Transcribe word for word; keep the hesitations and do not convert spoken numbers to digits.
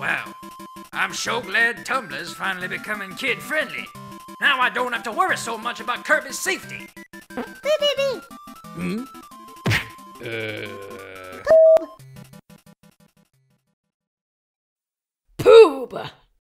Wow, I'm so glad Tumblr's finally becoming kid-friendly. Now I don't have to worry so much about Kirby's safety. Beep, beep, beep. Hmm? Uh... Poob! Poob!